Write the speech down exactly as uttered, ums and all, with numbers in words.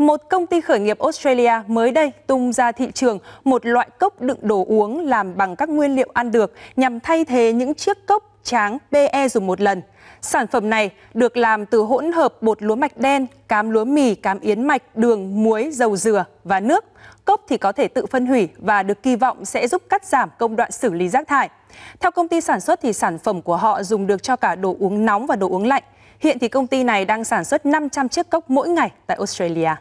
Một công ty khởi nghiệp Australia mới đây tung ra thị trường một loại cốc đựng đồ uống làm bằng các nguyên liệu ăn được nhằm thay thế những chiếc cốc tráng pê e dùng một lần. Sản phẩm này được làm từ hỗn hợp bột lúa mạch đen, cám lúa mì, cám yến mạch, đường, muối, dầu dừa và nước. Cốc thì có thể tự phân hủy và được kỳ vọng sẽ giúp cắt giảm công đoạn xử lý rác thải. Theo công ty sản xuất thì sản phẩm của họ dùng được cho cả đồ uống nóng và đồ uống lạnh. Hiện thì công ty này đang sản xuất năm trăm chiếc cốc mỗi ngày tại Australia.